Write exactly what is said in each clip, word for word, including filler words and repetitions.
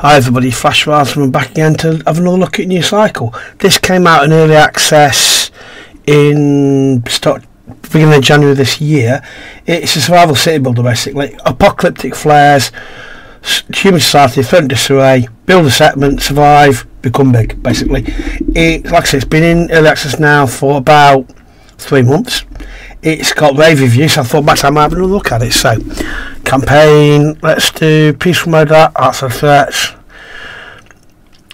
Hi everybody, Flash Trouserman back again to have another look at New Cycle. This came out in early access in stock beginning of January this year. It's a survival city builder basically. Apocalyptic flares, human society, threatened disarray, build a settlement, survive, become big basically. It, like I said, it's been in early access now for about three months. It's got rave reviews, so I thought back I might have another look at it. So, campaign, let's do peaceful mode, arts and threats,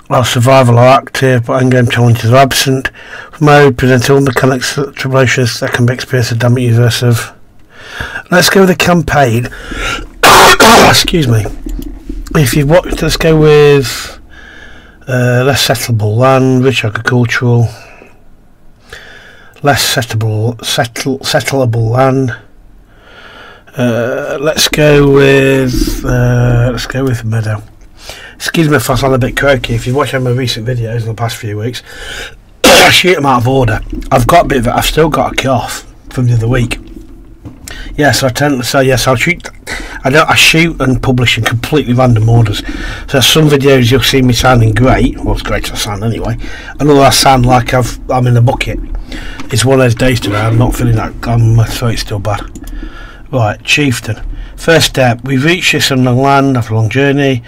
well, survival are active, but endgame challenges are absent. Mode presents all mechanics, tribulations that can be experienced in damage universe of. Let's go with the campaign. Excuse me. If you've watched, let's go with uh, less settleable land, rich agricultural. Less settleable, settle, settleable land. Uh, let's go with uh, let's go with meadow. Excuse me if I sound a bit croaky. If you've watched my recent videos in the past few weeks, I shoot them out of order. I've got a bit of it. I've still got a cough from the other week. Yes, yeah, so I tend to so say yes. I'll shoot. I don't. I shoot and publish in completely random orders. So some videos you'll see me sounding great. Well, it's great I sound anyway. Another I sound like I've I'm in a bucket. It's one of those days today. I'm not feeling that. I'm, my throat's still bad. Right, chieftain. First step. We've reached this on the land after a long journey.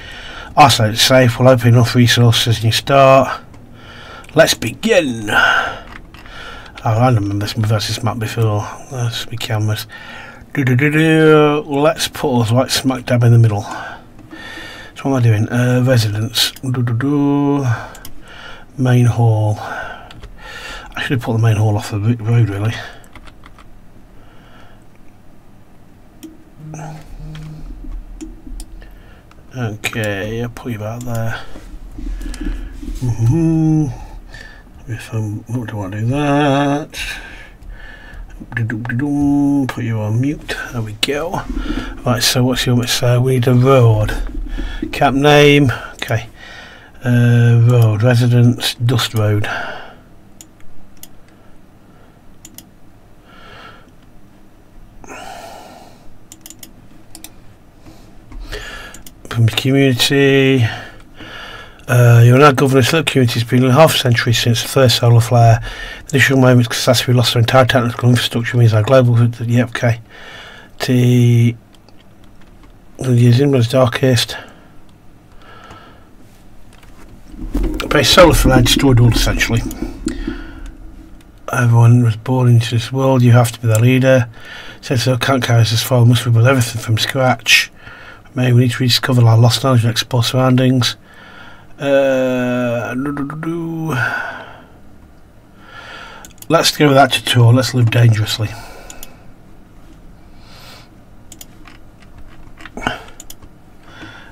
Also, it's safe. We'll open enough resources and you start. Let's begin. Oh, I remember this, this map before. That's my cameras. Do do do do. Let's put us right smack dab in the middle. So what am I doing? Uh, residence. Do do do. Main hall. I should have put the main hall off the road, really. Okay, I'll put you about there. Mm-hmm. If I'm, what do I do that? Put you on mute. There we go. Right. So what's your? So we need a road. Camp name. Okay. Uh, road. Residence. Dust road. Community. Uh, you're now governing a little community. It's been half a century since the first solar flare. The initial moment's catastrophe lost our entire technical infrastructure, means our global. Yep, okay. The years in was darkest. But solar flare destroyed all essentially. Everyone was born into this world. You have to be the leader. Since so can't carry us this far, we must rebuild everything from scratch. Maybe we need to rediscover our lost knowledge and explore surroundings. Uh, do, do, do, do. Let's go with that tutorial. Let's live dangerously.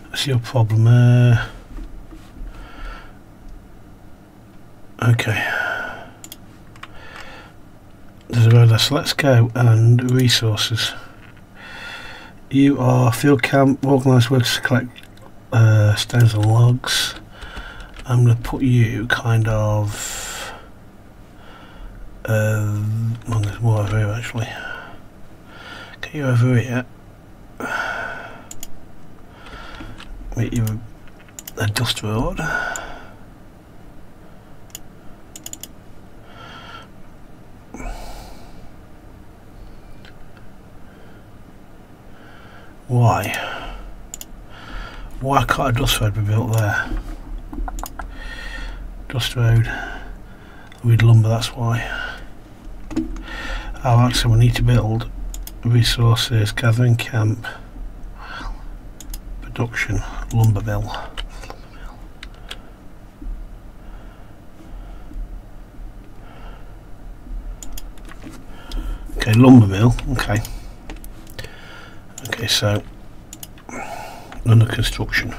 What's your problem? Uh, okay. There's a road there, so let's go and resources. You are field camp, organised workers to collect uh, stones and logs. I'm going to put you kind of. Uh, well, there's more over here actually. Get you over here. Wait, you a dust road. Why? Why can't a dust road be built there? Dust road, we'd lumber, that's why. Oh, actually, we need to build resources, gathering camp, production, lumber mill. Okay, lumber mill, okay. Okay, so under construction.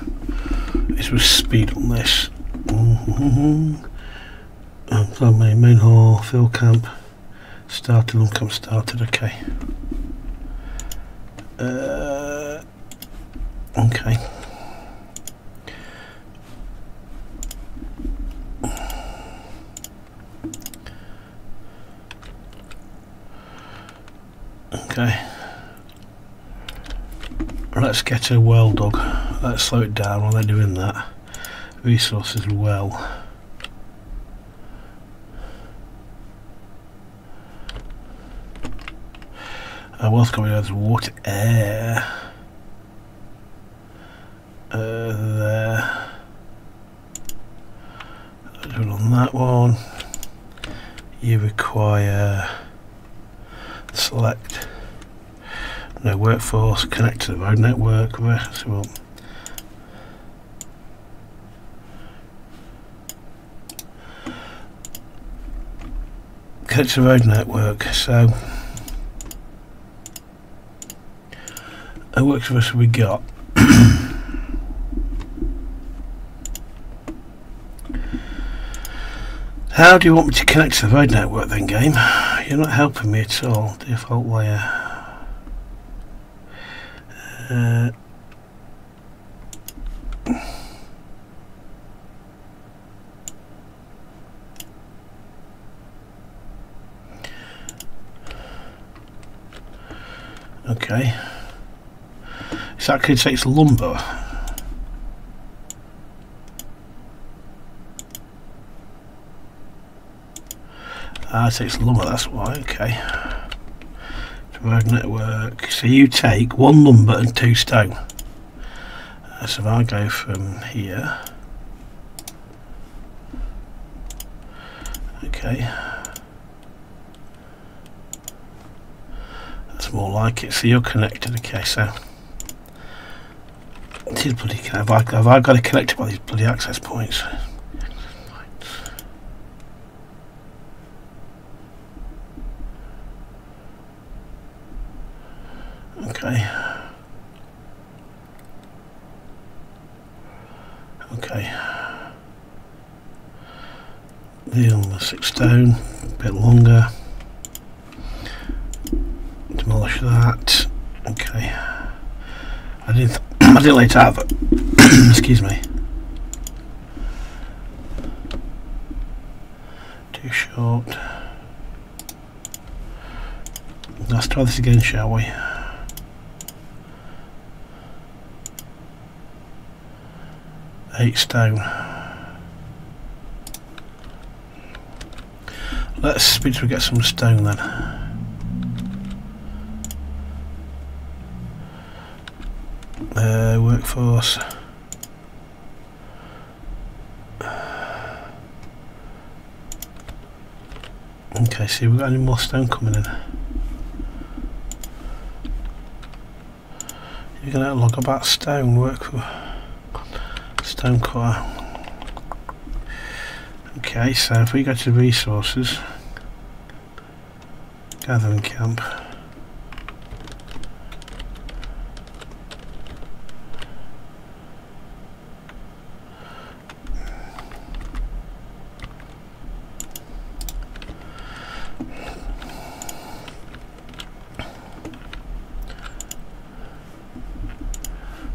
This was speed on this. Mm-hmm. So my main hall, field camp, started, long camp started. Okay. Uh, okay. Okay. Let's get a well dog. Let's slow it down while they're doing that. Resources well. Uh, what else can we do? There's water, air. Uh, there. Good on that one. You require select. No workforce. Connect to the road network. Let's well. Connect to the road network. So. How much workforce have we got? How do you want me to connect to the road network then, game? You're not helping me at all. Default layer. Uh, okay. So that actually takes lumber. Ah, it takes lumber, that's why, okay. Road network. So you take one lumber and two stone. Uh, so if I go from here. Okay. That's more like it. So you're connected, okay, so. This bloody have I, have I got to connect to all these bloody access points? Okay. Okay. Deal the six stone, a bit longer. Demolish that. Okay. I didn't. Th I didn't lay it out, but excuse me. Too short. Let's try this again, shall we? Eight stone. Let's speed to get some stone then. Uh, workforce. Okay, see, we've got any more stone coming in. You're gonna log about stone work for stone core. Okay, so if we go to resources, gathering camp.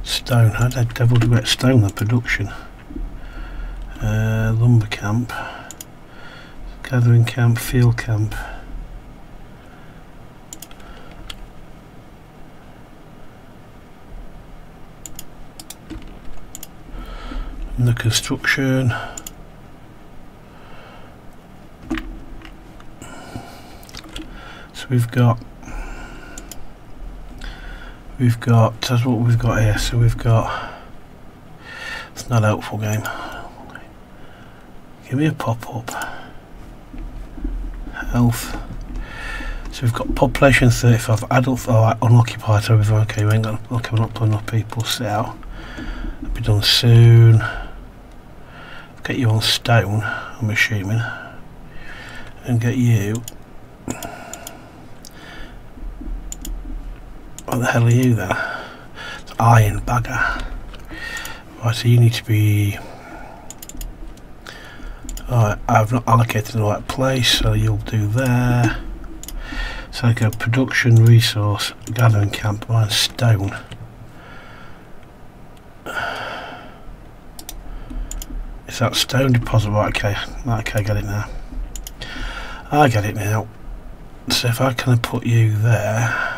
Stone. How the devil do we get stone in production? Uh, lumber camp, gathering camp, field camp. And the construction. So we've got. We've got, that's what we've got here, so we've got, it's not helpful, game. Give me a pop-up. Health. So we've got population thirty-five, adult, oh, unoccupied, okay, we ain't got, okay, we're not putting enough people, sit out. It'll be done soon. Get you on stone, I'm assuming. And get you. What the hell are you then? It's iron bagger. Right, so you need to be. Alright, I've not allocated the right place, so you'll do there. So I go production, resource, gathering camp, mine stone. It's that stone deposit, right? Okay, right, okay, I get it now. I get it now. So if I can put you there.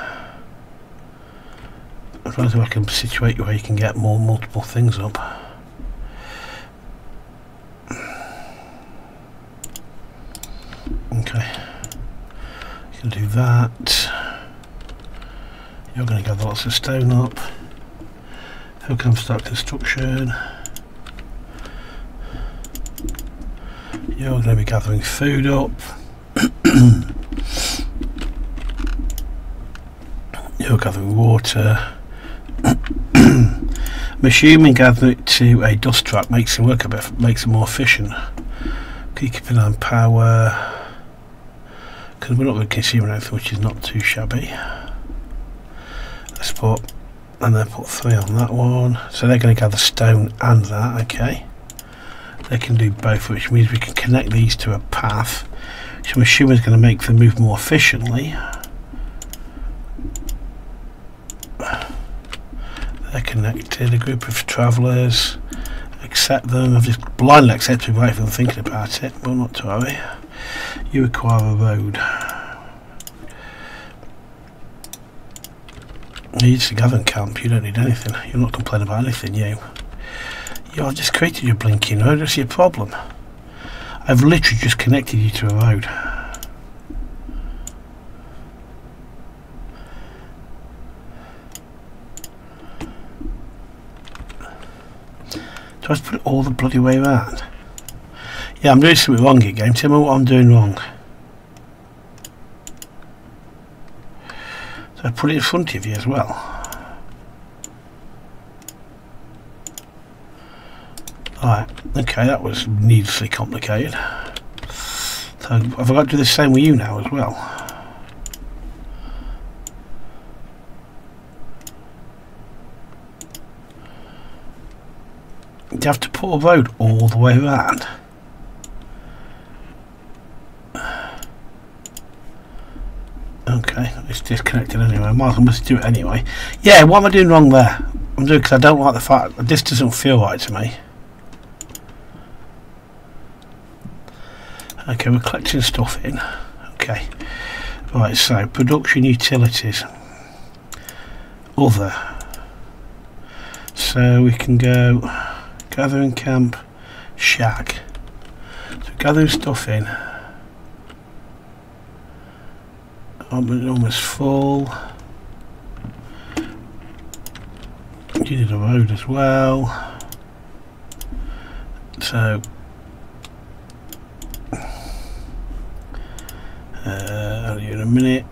I'm trying to see if I can situate you where you can get more multiple things up. Okay, you can do that. You're going to gather lots of stone up. Hook and start construction. You're going to be gathering food up. You're gathering water. I'm assuming gathering it to a dust trap makes it work a bit, makes it more efficient. Keeping on power, because we're not going to consume anything, which is not too shabby. Let's put, and then put three on that one. So they're going to gather stone and that. Okay, they can do both, which means we can connect these to a path, which I'm assuming is going to make them move more efficiently. They're connected, a group of travellers. Accept them. I've just blindly accepted without even thinking about it. Well, not to worry. You require a road. You just gathering camp. You don't need anything. You're not complaining about anything, you. You have just created your blinking road. That's your problem. I've literally just connected you to a road. Do I have to put it all the bloody way around? Yeah, I'm doing something wrong here, game. Tell me what I'm doing wrong. So I put it in front of you as well. Alright, okay, that was needlessly complicated. So have I got to do the same with you now as well? You have to put a road all the way around. Okay, it's disconnected anyway. I might as well must do it anyway. Yeah, what am I doing wrong there? I'm doing because I don't like the fact that this doesn't feel right to me. Okay, we're collecting stuff in. Okay, right. So production utilities. Other. So we can go. Gathering camp, shack. So gathering stuff in. I'm almost full. You did a road as well. So uh, in a minute.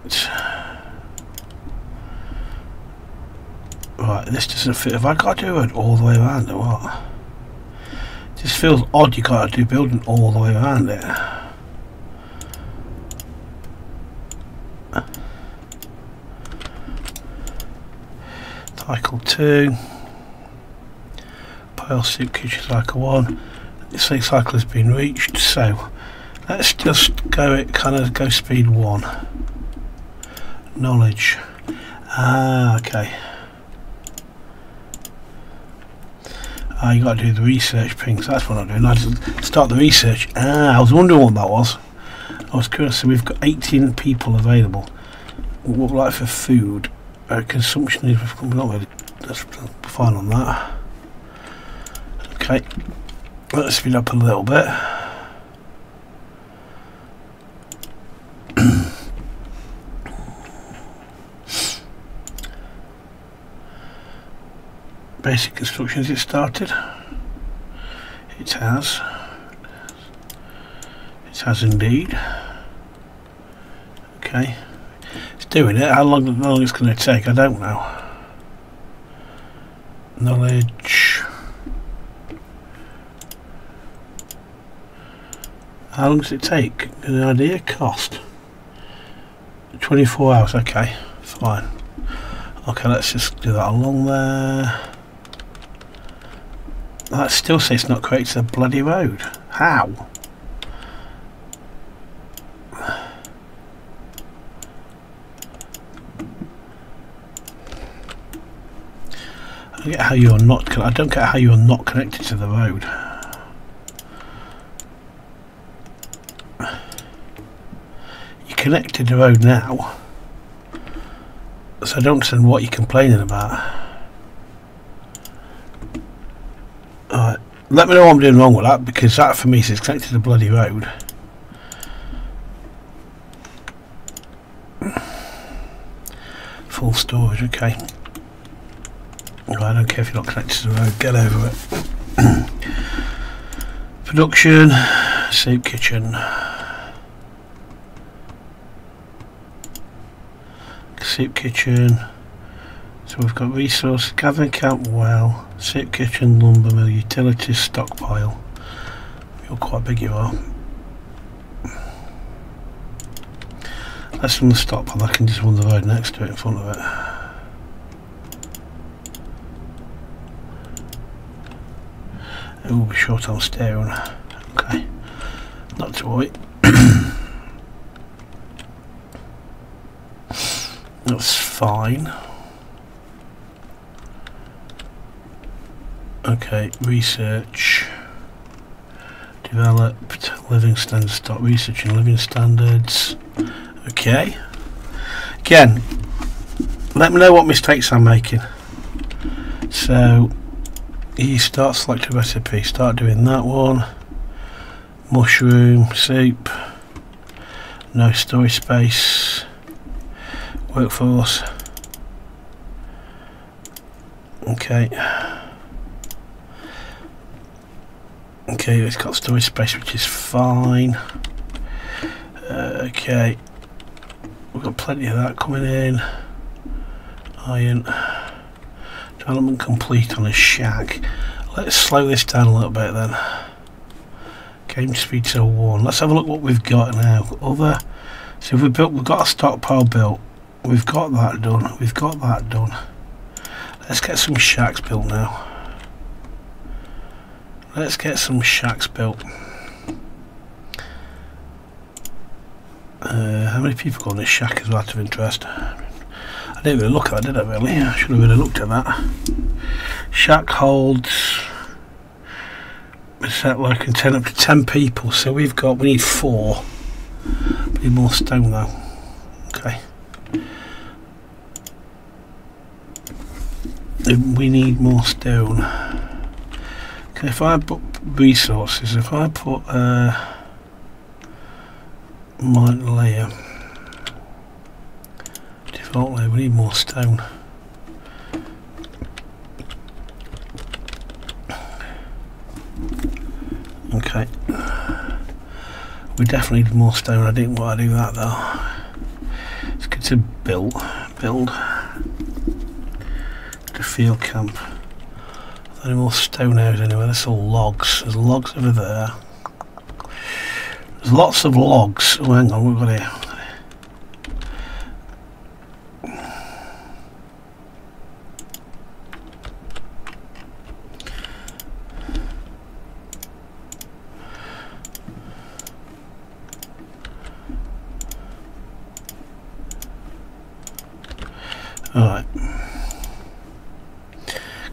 Right, this doesn't fit. Have I got to do it all the way around or what? Just feels odd. You gotta do building all the way around it. Cycle two, pile soup kitchen. Cycle one. This cycle has been reached. So let's just go. It kind of go speed one. Knowledge. Ah, okay. Uh, you got to do the research ping, so that's what I'm doing. I just start the research. Ah, I was wondering what that was. I was curious. So we've got eighteen people available. What like for food? Uh, consumption is we're not really. That's fine on that. Okay, let's speed up a little bit. Basic constructions, it started. It has. It has indeed. Okay. It's doing it. How long, how long it's going to take, I don't know. Knowledge. How long does it take? An idea? Cost. twenty-four hours. Okay. Fine. Okay, let's just do that along there. That still says it's not correct, it's a bloody road. How? I don't get how you're not I don't get how you're not connected to the road. You're connected to the road now. So I don't understand what you're complaining about. Let me know what I'm doing wrong with that, because that for me is connected to the bloody road. Full storage, okay. Well, I don't care if you're not connected to the road, get over it. Production, soup kitchen. Soup kitchen. So we've got resource, gathering camp, well, soup kitchen, lumber mill, utilities, stockpile. You're quite big, you are. Let's run the stockpile, I can just run the road next to it in front of it. It will be short on steering. Okay, not to worry. That's fine. Okay, research, developed, living standards, start researching living standards. Okay, again, let me know what mistakes I'm making. So you start selecting recipe, start doing that one, mushroom soup, no storage space, workforce. Okay, okay, it's got storage space, which is fine. Uh, okay, we've got plenty of that coming in. Iron. Development complete on a shack. Let's slow this down a little bit then. Game speed to one. Let's have a look what we've got now. Other. So we've built. We've got a stockpile built. We've got that done. We've got that done. Let's get some shacks built now. Let's get some shacks built. Uh, how many people got in this shack as well, out of interest? I didn't really look at that, did I really? I should have really looked at that. Shack holds a settler can turn up to ten people, so we've got, we need four. We need more stone though. Okay. We need more stone. Okay, if I put resources, if I put uh my layer, default layer, we need more stone. Okay, we definitely need more stone. I didn't want to do that though. Let's get to build, build the field camp. Are there any more stone areas anywhere? That's all logs. There's logs over there. There's lots of logs. Oh, hang on, we've got here. Alright.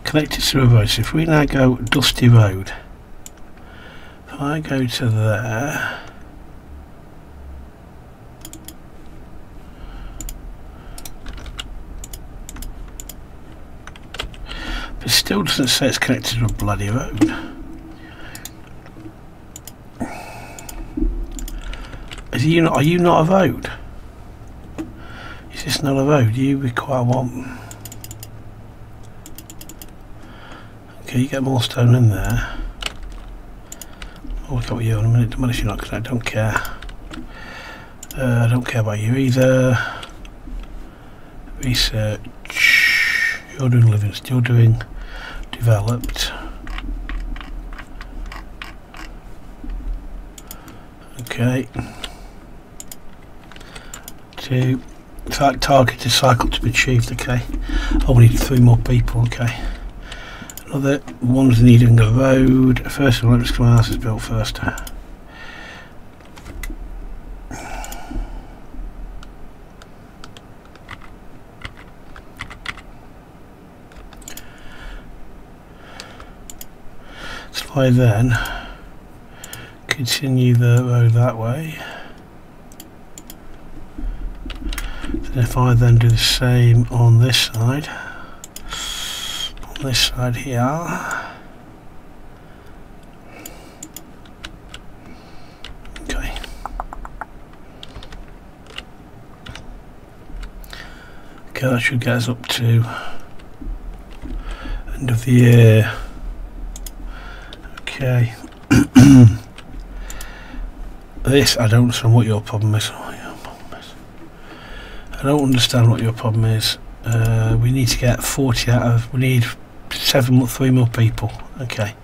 Connected to a road. So if we now go Dusty Road, if I go to there. It still doesn't say it's connected to a bloody road. Is you not, are you not a road? Is this not a road? You require one. Okay, you get more stone in there. I'll look at you in a minute. Demolish you're not connected, I don't care. Uh, I don't care about you either. Research. You're doing living, still doing. Developed. Okay. Two. Track target is cycle to be achieved. Okay. Oh, we need three more people. Okay. Another one's needing a road. First of all, let's come our house is built first. I then continue the road that way. Then if I then do the same on this side, on this side here, Okay, that should get us up to end of the year. Okay. This, I don't understand what your problem is. What your problem is. I don't understand what your problem is. Uh, we need to get forty out of, we need seven, three more people. Okay.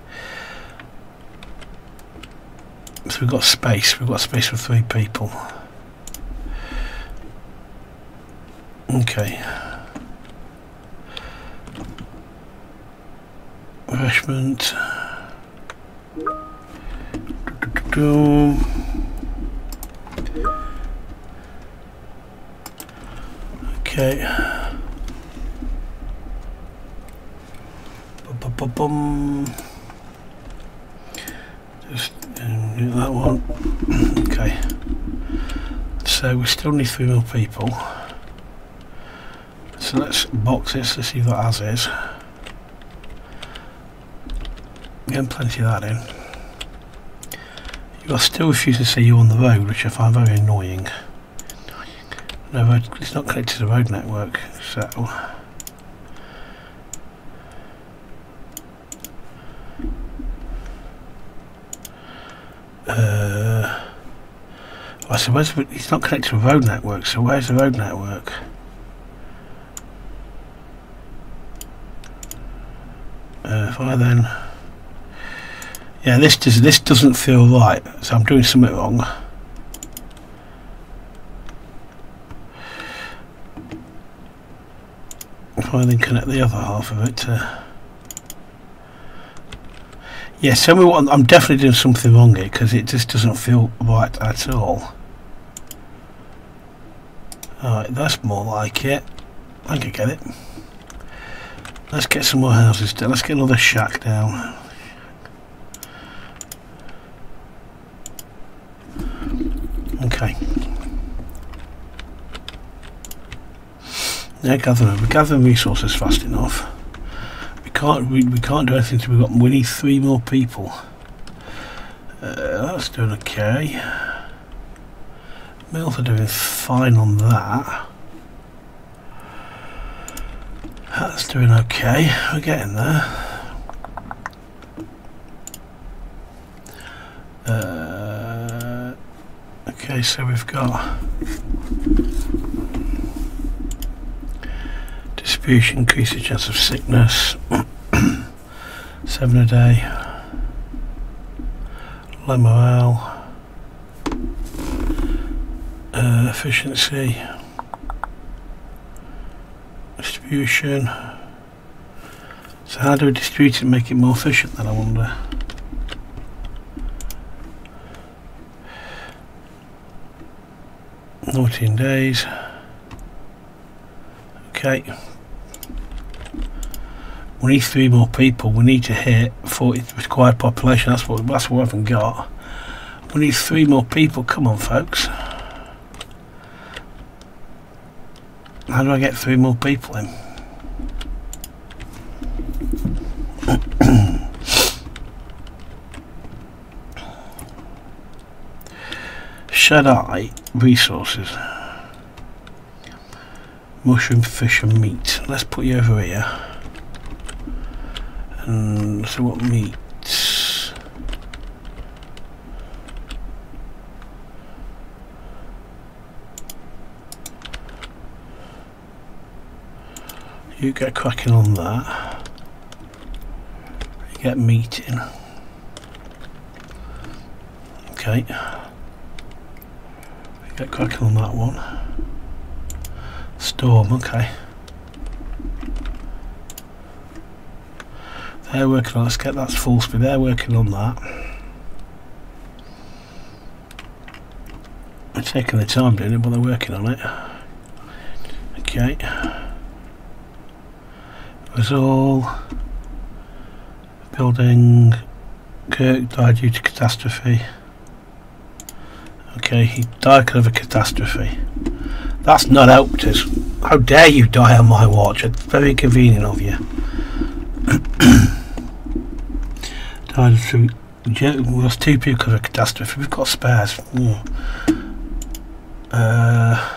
So we've got space, we've got space for three people. Okay. Refreshment. Do, do, do, do. Okay. Bum, bum, bum, bum. Just um, do that one. Okay. So we still need three more people. So let's box this to see what as is. Getting plenty of that in. You are still refusing to say you're on the road, which I find very annoying. No, it's not connected to the road network, so uh, I suppose it's not connected to the road network, so where's the road network? Uh, if I then, yeah, this does this doesn't feel right, so I'm doing something wrong. And then connect the other half of it to... yeah, so we want, I'm definitely doing something wrong here because it just doesn't feel right at all. Alright, that's more like it. I can get it. Let's get some more houses down. Let's get another shack down. Okay. Yeah, gathering. We're gathering resources fast enough. We can't. We, we can't do anything until we've got. We need three more people. Uh, that's doing okay. Mills are doing fine on that. That's doing okay. We're getting there. Uh, okay, so we've got. Distribution increases the chance of sickness. Seven a day. Low morale. Uh, efficiency. Distribution. So how do we distribute it and make it more efficient then, I wonder? Fourteen days. Okay. We need three more people. We need to hit forty required population. That's what that's what we haven't got. We need three more people. Come on, folks. How do I get three more people in? Shall I resources? Mushroom, fish and meat. Let's put you over here. And so what meats? You get cracking on that. You get meat in. Okay. You get cracking on that one. Storm, okay. They're working on, let's get that's full speed, they're working on that. They're taking their time doing it, but they're working on it. Okay. Resolve. Building. Kirk died due to catastrophe. Okay, he died because of a catastrophe. That's not helped us. How dare you die on my watch? It's very convenient of you. Died through. We lost two people because of a catastrophe. We've got spares. Mm. Uh,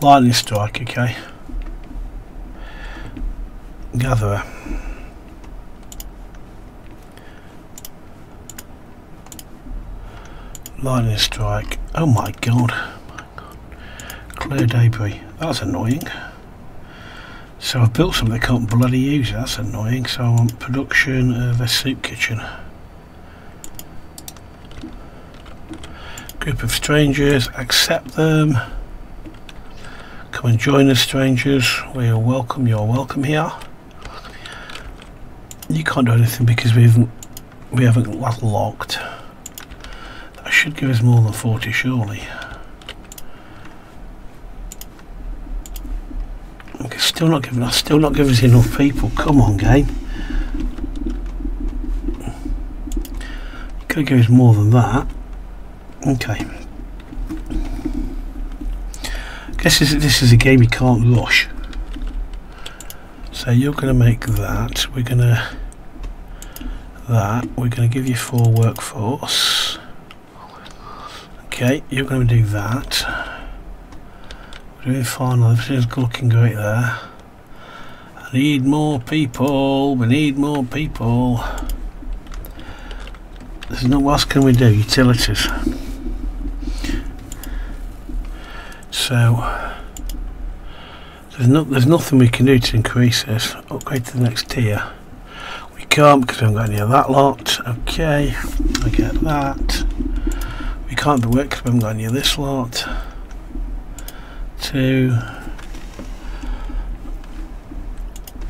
lightning strike, okay. gatherer. Lightning strike. Oh my god. My god. Clear debris. That's annoying. So I've built something I can't bloody use. That's annoying. So I want production of a soup kitchen. Group of strangers. Accept them. Come and join us, strangers. We are welcome. You're welcome here. You can't do anything because we haven't we haven't locked. That should give us more than forty, surely. Okay, still not giving us. Still not giving us enough people. Come on, game. Could give us more than that. Okay. Guess is this is a game you can't rush. So you're going to make that. We're going to that. We're going to give you four workforce. Okay, you're going to do that. We're doing final. Everything's looking great there. I need more people. We need more people. There's no. What else can we do? Utilities. So there's not there's nothing we can do to increase this. Upgrade to the next tier. We can't because we haven't got any of that lot. Okay, I get that. We can't do it because we haven't got any of this lot. Two.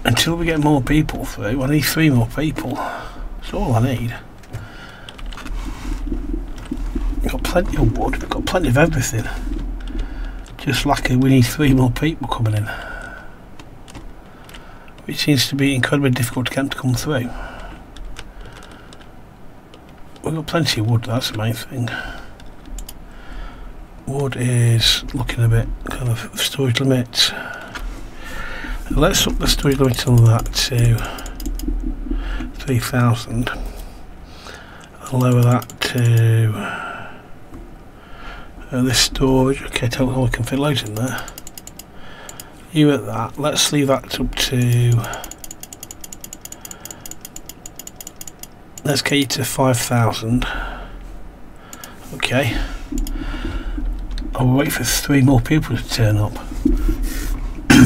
Until we get more people through, I need three more people. That's all I need. We've got plenty of wood. We've got plenty of everything. Just luckily we need three more people coming in, which seems to be incredibly difficult to get them to come through. We've got plenty of wood, that's the main thing. Wood is looking a bit kind of storage limit. Let's up the storage limit on that to three thousand and lower that to Uh, this storage. Okay, tell how we can fit loads in there. You at that. Let's leave that up to. Let's get you to five thousand. Okay. I'll wait for three more people to turn up.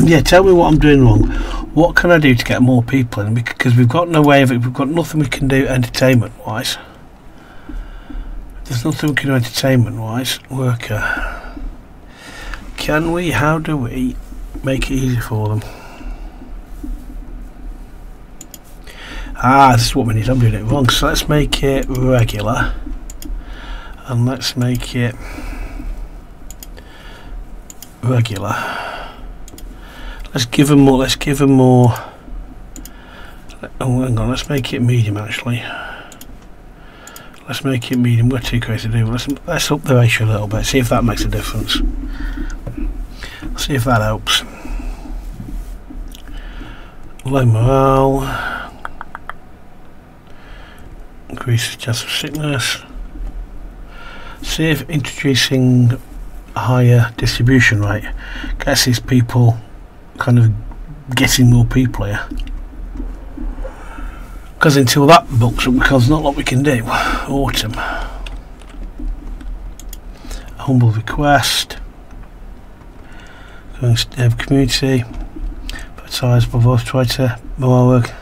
Yeah, tell me what I'm doing wrong. What can I do to get more people in? Because we've got no way of it. We've got nothing we can do entertainment-wise. There's nothing we can do entertainment wise. Worker. Can we, how do we make it easy for them? Ah, this is what we need. I'm doing it wrong. So let's make it regular. And let's make it regular. Let's give them more. Let's give them more. Oh, hang on. Let's make it medium actually. Let's make it medium. We're too crazy to do. Let's, let's up the ratio a little bit. See if that makes a difference. See if that helps. Low morale. Increases chance of sickness. See if introducing a higher distribution rate gets these people kind of getting more people here. Because until that books up, because not a lot we can do. Autumn. Humble request. Going to dev community. Advertise above us. Try to morale work.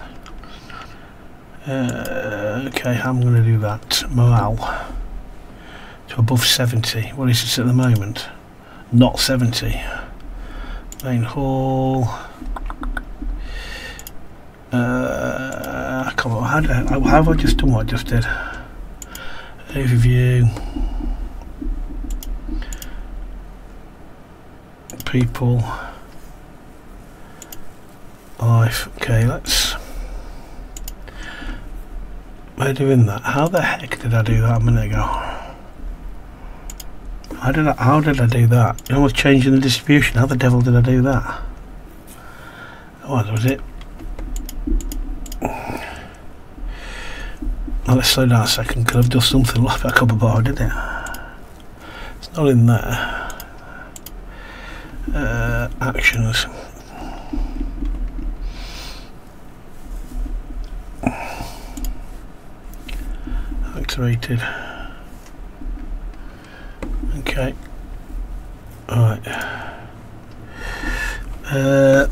Uh, okay, I'm going to do that. Morale. To above seventy. What is it at the moment? Not seventy. Main hall. Uh, I can't remember. How have I just done what I just did? Overview. People. Life. Okay, let's. We're doing that. How the heck did I do that a minute ago? How did I, how did I do that? You know, I was changing the distribution. How the devil did I do that? Oh, that was it. Let's slow down a second, because I've done something like that couple of bar, did it? It's not in there. Uh, actions. activated. Okay. Alright. Uh,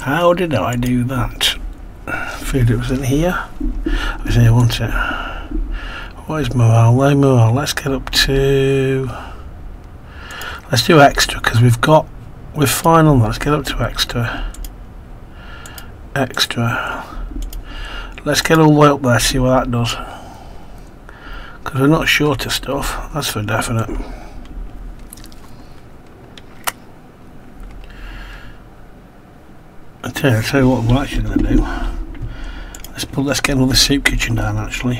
how did I do that? Food, it was in here. It was here, wasn't it? What is morale? Low morale. Let's get up to. Let's do extra because we've got. We're fine on that. Let's get up to extra. Extra. Let's get all the way up there. See what that does. Because we're not short of stuff. That's for definite. I tell you, I tell you what we're actually going to do. Let's put, let's get another soup kitchen down actually.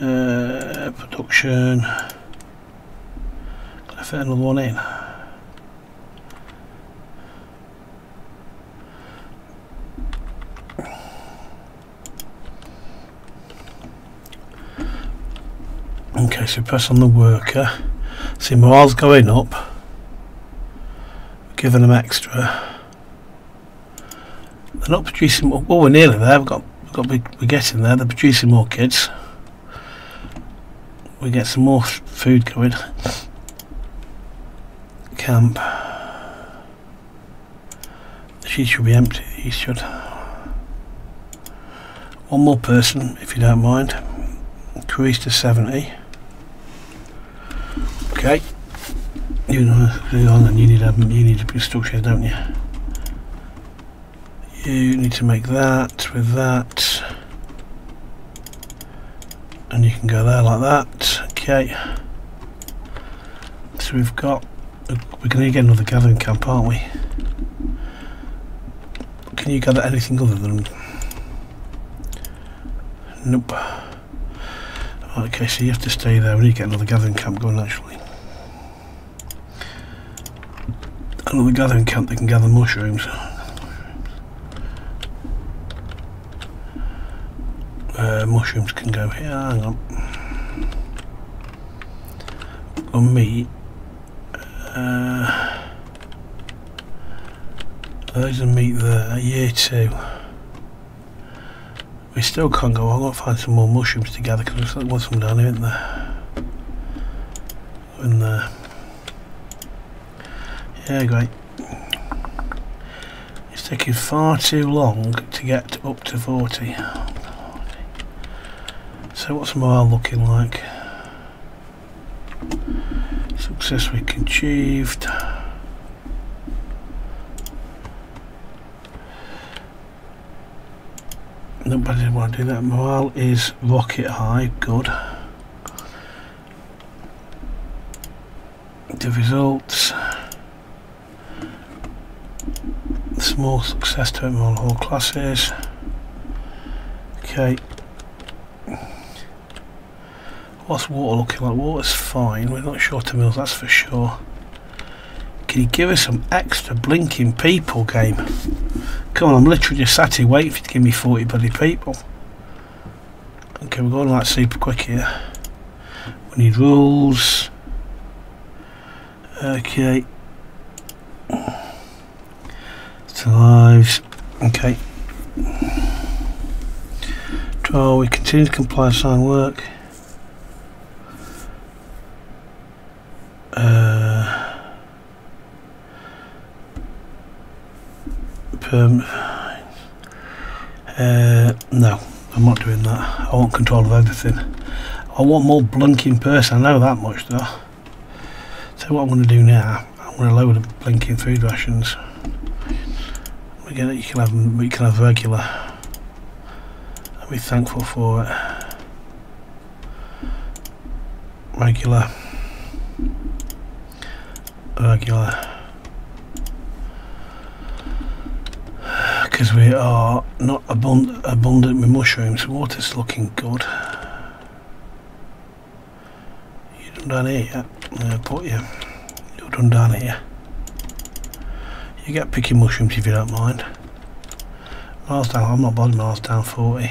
Uh, production. Can I fit another one in? Okay, so press on the worker. See, morale's going up. Giving them extra. They're not producing more. Well, we're nearly there. We've got, we've got, we're getting there. They're producing more kids. We get some more food going. Camp. She should be empty. He should. One more person, if you don't mind. Increase to seventy. Okay. You know, you need, um, you need to be structured, don't you? You need to make that with that, and you can go there like that. Okay. So we've got. We're going to get another gathering camp, aren't we? Can you gather anything other than? Nope. Okay, so you have to stay there. We need to get another gathering camp going, actually. Another gathering camp that can gather mushrooms. Uh, mushrooms can go here, hang on. Or meat. Uh, there's a meat there, year two. We still can't go, I've got to find some more mushrooms to gather because there's some down here, isn't there? In there. Yeah, great. It's taking far too long to get up to forty. So what's morale looking like? Success we achieved. Nobody didn't want to do that. Morale is rocket high, good. The results. Small success to them on all classes. Okay. What's water looking like? Water's fine. We're not short of meals, that's for sure. Can you give us some extra blinking people, game? Come on, I'm literally just sat here waiting for you to give me forty bloody people. Okay, we're going like super quick here. We need rules. Okay. Lives. Okay. twelve. We continue to comply with sign work. Uh, perm. Uh, no, I'm not doing that. I want control of everything. I want more blinking person. I know that much though. So what I'm going to do now, I'm going to lower the blinking food rations. Get it, you can have, we can have regular. I'll be thankful for it. Regular. Regular. Because we are not abund abundant with mushrooms. Water's looking good. You're done down here, yeah? No, but yeah. You're done down here. You get picky mushrooms if you don't mind. Miles down, I'm not bothered, miles down forty.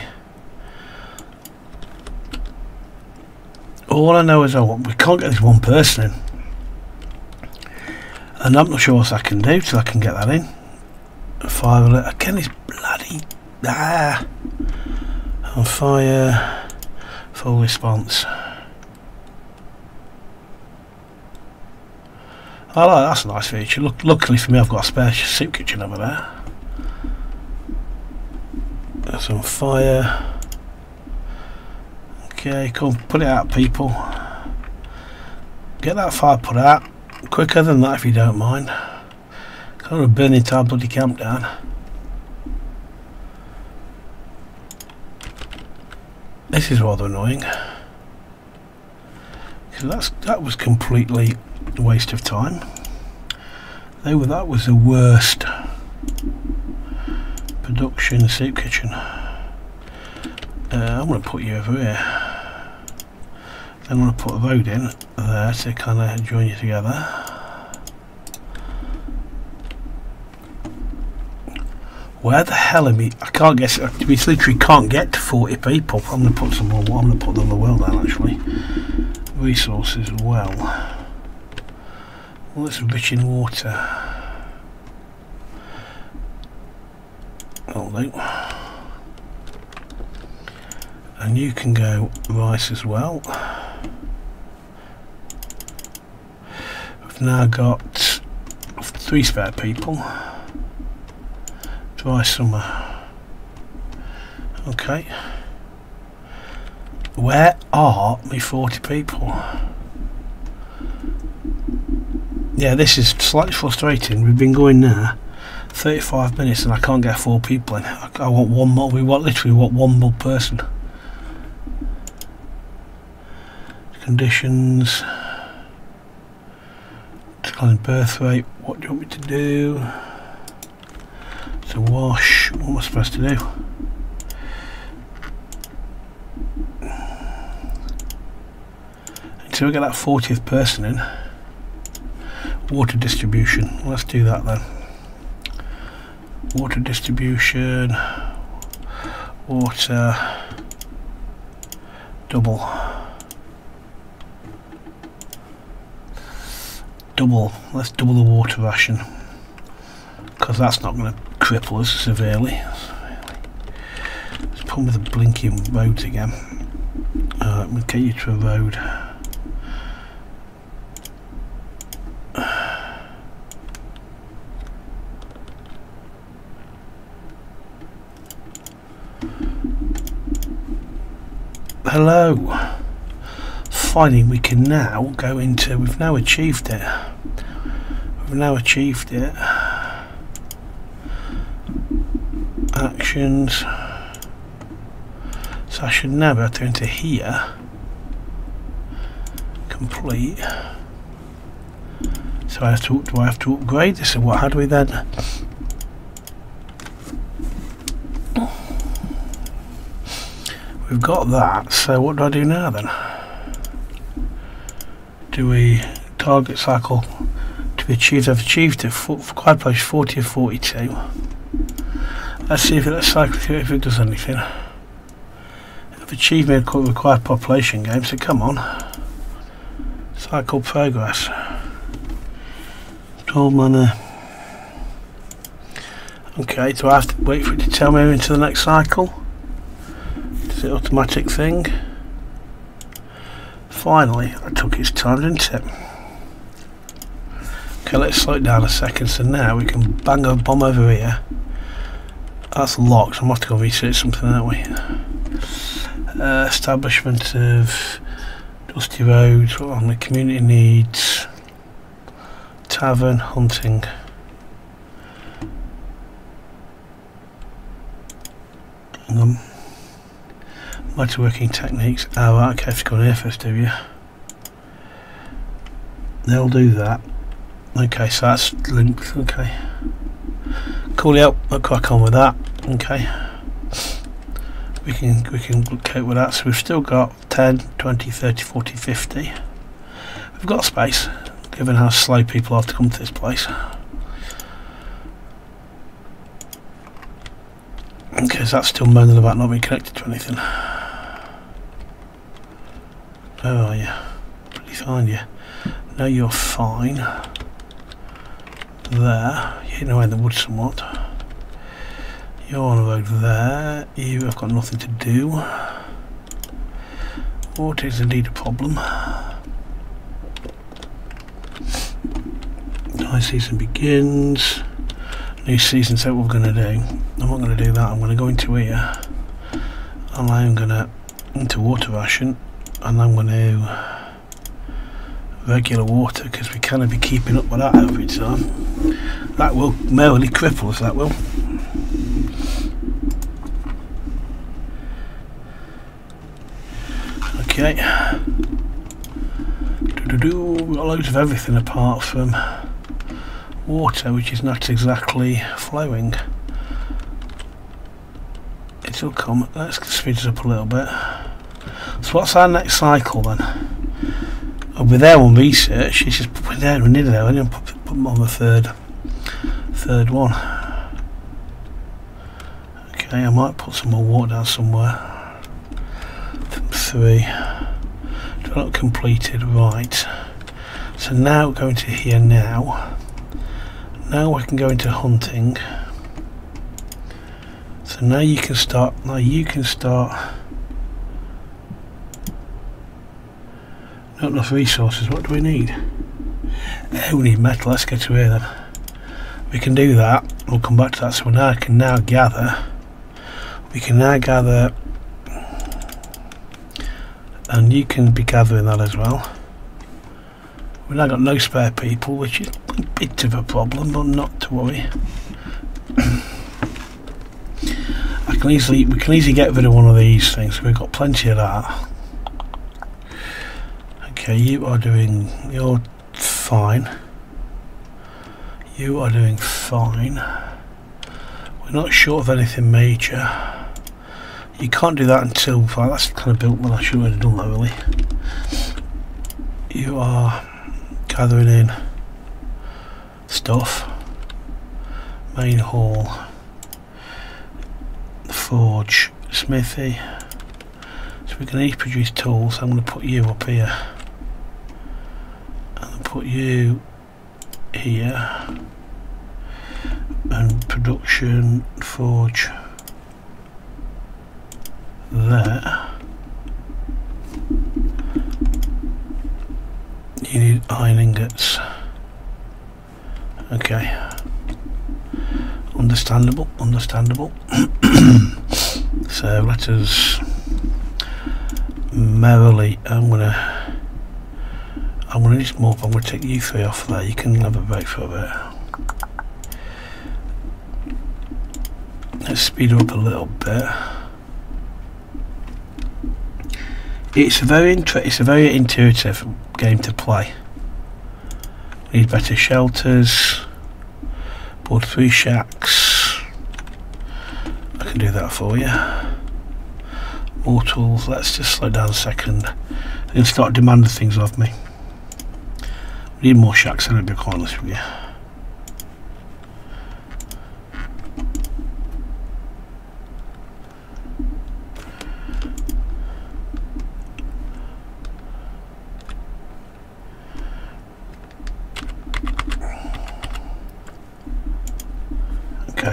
All I know is I want, we can't get this one person in. And I'm not sure what I can do till I can get that in. Five, again, it's bloody Ah! On fire. Full response. I like, that's a nice feature. Look, luckily for me, I've got a spare soup kitchen over there. That's on fire. Okay, cool. Put it out, people. Get that fire put out quicker than that, if you don't mind. Cause I'm gonna burn the entire bloody camp down. This is rather annoying. So that's that was completely a waste of time. They were that was the worst production soup kitchen. Uh, I'm gonna put you over here. I'm going to put a vote in there to kind of join you together. Where the hell am I? I can't get. We literally can't get to forty people. I'm going to put some more. I'm going to put another well down actually. Resources well. Well, it's rich in water. Hold on. And you can go rice as well. We've now got three spare people. Dry summer. Okay. Where are my forty people? Yeah, this is slightly frustrating. We've been going there thirty-five minutes and I can't get four people in. I want one more. We want literally want one more person. Conditions, declining birth rate. What do you want me to do? To wash. What am I supposed to do? Until we get that fortieth person in. Water distribution. Let's do that then. Water distribution. Water. Double. Double, let's double the water ration because that's not going to cripple us severely. Let's pull with the blinking roads again. Alright, we'll get you to a road. Hello! Finding we can now go into, we've now achieved it, we've now achieved it, actions, so I should now be able to go into here, complete, so I have to, do I have to upgrade this, and what, how do we then, we've got that, so what do I do now then? Do we target cycle to be achieved? I've achieved it. Quad push forty or forty-two. Let's see if it let's cycle through it if it does anything. I've achieved my required population game. So come on, cycle progress. Tall manor. Okay, do I have to wait for it to tell me into the next cycle? Is it an automatic thing? Finally, I took its time, didn't it? Okay, let's slow it down a second. So now we can bang a bomb over here. That's locked. I'm going to have to go research something, aren't we? Uh, establishment of dusty roads. What on the community needs? Tavern hunting. Hang on. Motorworking techniques. Oh, right, okay, I have to go in here first, do you? They'll do that. Okay, so that's linked. Okay. Cool, yep, I'll crack on with that. Okay. We can we can cope with that. So we've still got ten, twenty, thirty, forty, fifty. We've got space, given how slow people have to come to this place. Okay, so that's still moaning about not being connected to anything. Where are you? Pretty fine, you. No, you're fine. There. You're hidden away in the woods somewhat. You're over there. You have got nothing to do. Water is indeed a problem. Nice season begins. New season, so what we're going to do. I'm not going to do that. I'm going to go into here. And I'm going to into water ration. And I'm going to regular water because we cannot be keeping up with that every time. That will merely cripple us, that will. Okay. Doo-doo-doo. We've got loads of everything apart from water, which is not exactly flowing. It'll come. Let's speed it up a little bit. So what's our next cycle then? I'll be there on research. It's just put there and near there. I'll put them on the third, third one. Okay, I might put some more water down somewhere. Three, not completed. Right. So now going to here now. Now I can go into hunting. So now you can start. Now you can start. Not enough resources. What do we need? Oh, we need metal. Let's go to here then. We can do that. We'll come back to that. So now I can now gather. We can now gather. And you can be gathering that as well. We've now got no spare people, which is a bit of a problem, but not to worry. I can easily, we can easily get rid of one of these things. We've got plenty of that. Okay, you are doing, you're fine. You are doing fine. We're not short of anything major. You can't do that until, well, that's kind of built, well I should have done that really. You are gathering in stuff, main hall, forge, smithy, so we can each produce tools. I'm going to put you up here, and put you here, and production, forge, there. You need iron ingots. Okay, understandable, understandable. So let us merrily, I'm gonna I'm gonna need more, but I'm gonna take you three off there. You can have a break for a bit. Let's speed her up a little bit. It's a very it's a very intuitive game to play. We need better shelters. Board three shacks. I can do that for you. More tools. Let's just slow down a second. They're going to start demanding things of me. We need more shacks. I'm going to be quite honest with you.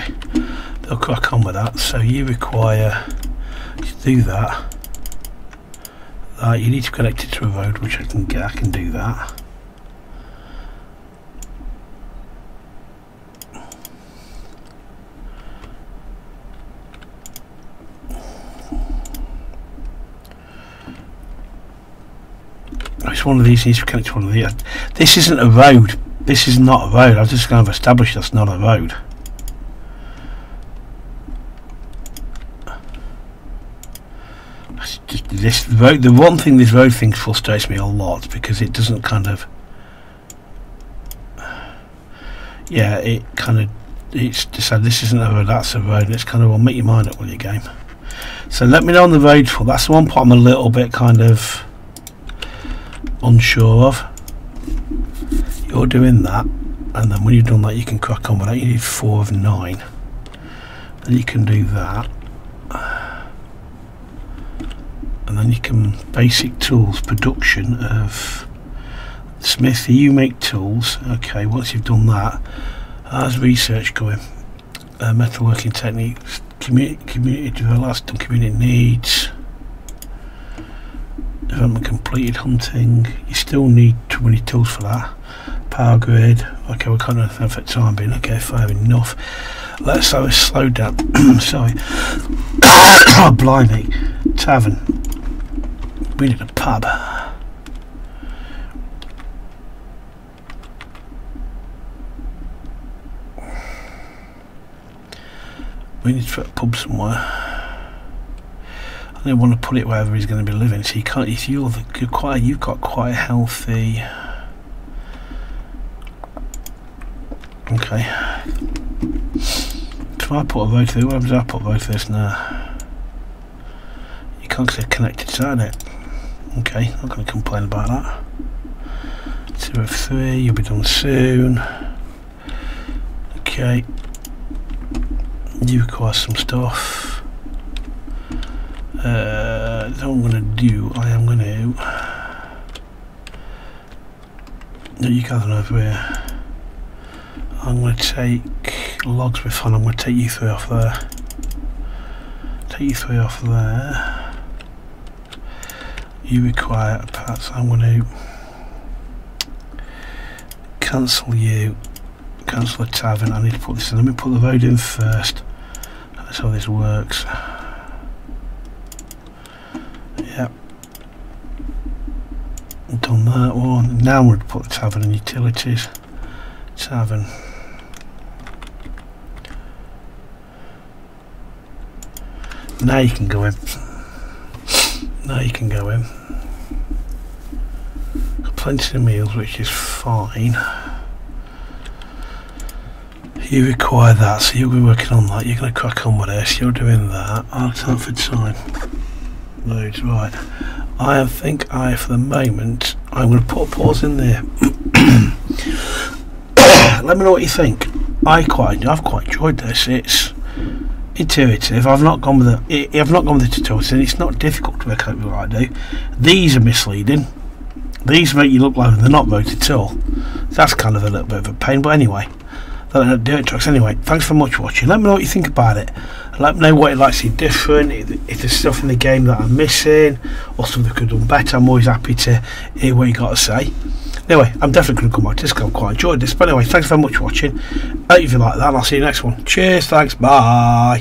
Okay, they'll crack on with that. So you require to do that. Uh, you need to connect it to a road, which I can get. I can do that. It's one of these. Needs to connect to one of the. This isn't a road. This is not a road. I'm just going to establish that's not a road. This road, the one thing this road thing frustrates me a lot because it doesn't kind of, yeah, it kind of, it's decided this isn't a road, that's a road, and it's kind of, well, make your mind up with your game. So let me know on the road for, that's the one part I'm a little bit kind of unsure of. You're doing that, and then when you've done that, you can crack on with that. You need four of nine, and you can do that. And then you can basic tools production of smithy. You make tools. Okay, once you've done that, how's research going? uh, metalworking techniques, community, community developed and community needs, development completed, hunting. You still need too many tools for that. Power grid, okay, we can't do anything for the time being, okay, fair enough. Let's have a slow down, sorry, oh, blimey, tavern, we need a pub. We need to put a pub somewhere. I don't want to put it wherever he's going to be living, so you can't, if you're the, you're quite, you've got quite a healthy, okay, so I put a road through, where did I put a road through this now? You can't get connected to that, isn't it? Okay, not going to complain about that. Two of three, you'll be done soon. Okay. You require some stuff. Uh, what I'm gonna do, I am gonna. No, you gather over here. I'm gonna take logs with fun. I'm gonna take you three off there. Take you three off there. You require parts. I'm gonna cancel you. Cancel the tavern. I need to put this in. Let me put the road in first. That's how this works. Yep. Done that one. Now we'd put the tavern in utilities. Tavern. Now you can go in. Now you can go in. Plenty of meals, which is fine. You require that, so you'll be working on that. You're going to crack on with this. You're doing that. I'll time for time. Loads, right. I think I, for the moment, I'm going to put a pause in there. Let me know what you think. I quite, I've quite enjoyed this. It's intuitive. I've not gone with the, I've not gone with the tutorials, and it's not difficult to work out what I do. These are misleading. These make you look like they're not voted at all. That's kind of a little bit of a pain, but anyway. That dirt trucks. Anyway, thanks very much for watching. Let me know what you think about it. Let me know what you like to see different. If, if there's stuff in the game that I'm missing or something that could have done better, I'm always happy to hear what you got to say. Anyway, I'm definitely going to come back to this because I've quite enjoyed this. But anyway, thanks very much for watching. I hope you like that, and I'll see you next one. Cheers, thanks, bye.